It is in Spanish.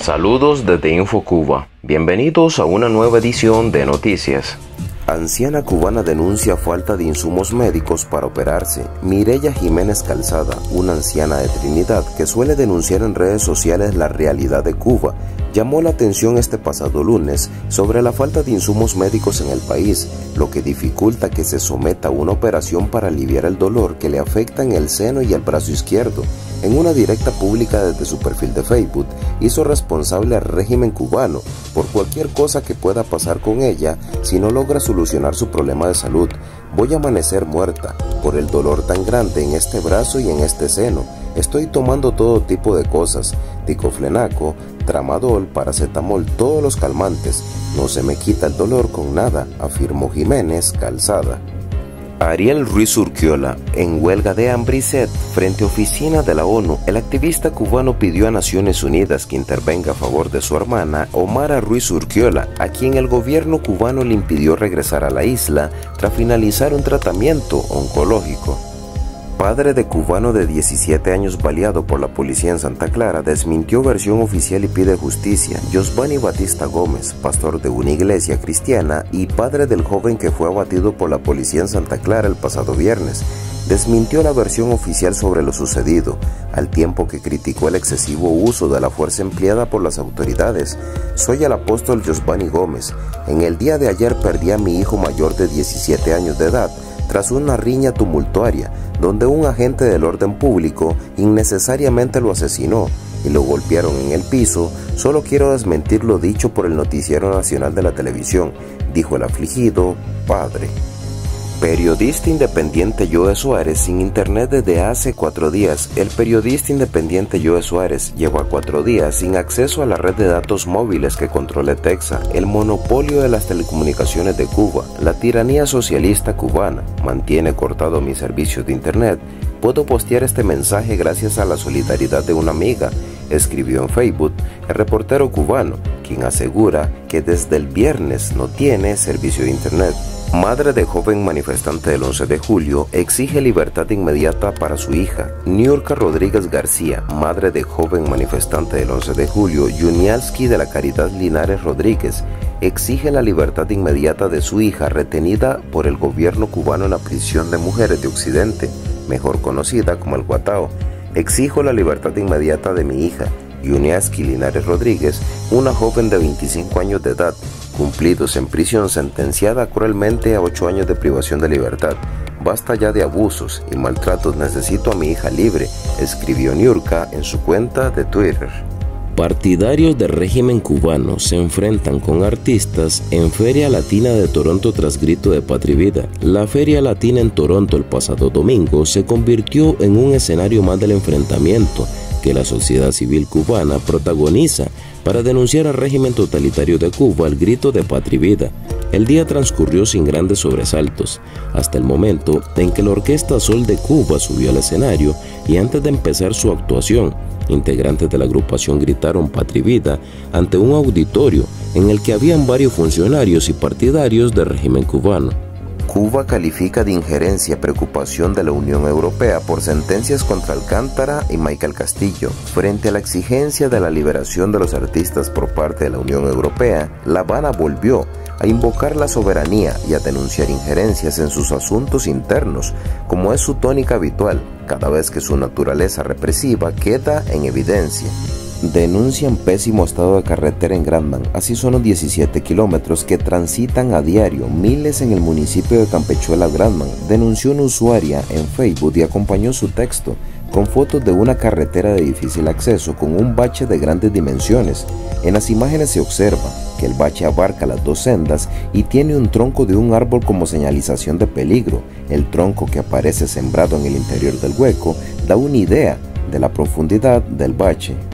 Saludos desde InfoCuba. Bienvenidos a una nueva edición de Noticias. Anciana cubana denuncia falta de insumos médicos para operarse. Mireya Jiménez Calzada, una anciana de Trinidad que suele denunciar en redes sociales la realidad de Cuba, llamó la atención este pasado lunes sobre la falta de insumos médicos en el país, lo que dificulta que se someta a una operación para aliviar el dolor que le afecta en el seno y el brazo izquierdo. En una directa pública desde su perfil de Facebook, hizo responsable al régimen cubano por cualquier cosa que pueda pasar con ella si no logra solucionar su problema de salud. Voy a amanecer muerta por el dolor tan grande en este brazo y en este seno. Estoy tomando todo tipo de cosas, diclofenaco, tramadol, paracetamol, todos los calmantes. No se me quita el dolor con nada, afirmó Jiménez Calzada. Ariel Ruiz Urquiola, en huelga de hambre y sed frente a oficina de la ONU. El activista cubano pidió a Naciones Unidas que intervenga a favor de su hermana Omara Ruiz Urquiola, a quien el gobierno cubano le impidió regresar a la isla tras finalizar un tratamiento oncológico. Padre de cubano de 17 años baleado por la policía en Santa Clara desmintió versión oficial y pide justicia. Josvani Batista Gómez, pastor de una iglesia cristiana y padre del joven que fue abatido por la policía en Santa Clara el pasado viernes, desmintió la versión oficial sobre lo sucedido, al tiempo que criticó el excesivo uso de la fuerza empleada por las autoridades. Soy el apóstol Josvani Gómez. En el día de ayer perdí a mi hijo mayor de 17 años de edad, tras una riña tumultuaria, donde un agente del orden público innecesariamente lo asesinó y lo golpearon en el piso. Solo quiero desmentir lo dicho por el noticiero nacional de la televisión, dijo el afligido padre. Periodista independiente Joe Suárez sin internet desde hace 4 días. El periodista independiente Joe Suárez lleva 4 días sin acceso a la red de datos móviles que controla Texas, el monopolio de las telecomunicaciones de Cuba. La tiranía socialista cubana mantiene cortado mis servicios de internet. Puedo postear este mensaje gracias a la solidaridad de una amiga, escribió en Facebook el reportero cubano, quien asegura que desde el viernes no tiene servicio de internet. Madre de joven manifestante del 11 de julio exige libertad inmediata para su hija. Niurka Rodríguez García, madre de joven manifestante del 11 de julio, Yunialski de la Caridad Linares Rodríguez, exige la libertad inmediata de su hija retenida por el gobierno cubano en la prisión de mujeres de Occidente, mejor conocida como el Guatao. Exijo la libertad inmediata de mi hija, Yunialski Linares Rodríguez, una joven de 25 años de edad, cumplidos en prisión, sentenciada cruelmente a 8 años de privación de libertad. Basta ya de abusos y maltratos, necesito a mi hija libre, escribió Niurka en su cuenta de Twitter. Partidarios del régimen cubano se enfrentan con artistas en Feria Latina de Toronto tras grito de Patria y Vida. La Feria Latina en Toronto el pasado domingo se convirtió en un escenario más del enfrentamiento que la sociedad civil cubana protagoniza para denunciar al régimen totalitario de Cuba. El grito de Patria y Vida. El día transcurrió sin grandes sobresaltos, hasta el momento en que la orquesta Sol de Cuba subió al escenario y antes de empezar su actuación, integrantes de la agrupación gritaron Patria y Vida ante un auditorio en el que habían varios funcionarios y partidarios del régimen cubano. Cuba califica de injerencia preocupación de la Unión Europea por sentencias contra Alcántara y Michael Castillo. Frente a la exigencia de la liberación de los artistas por parte de la Unión Europea, La Habana volvió a invocar la soberanía y a denunciar injerencias en sus asuntos internos, como es su tónica habitual, cada vez que su naturaleza represiva queda en evidencia. Denuncian pésimo estado de carretera en Granman. Así son los 17 kilómetros que transitan a diario miles en el municipio de Campechuela, Granman, denunció una usuaria en Facebook y acompañó su texto con fotos de una carretera de difícil acceso con un bache de grandes dimensiones. En las imágenes se observa que el bache abarca las 2 sendas y tiene un tronco de un árbol como señalización de peligro. El tronco, que aparece sembrado en el interior del hueco, da una idea de la profundidad del bache.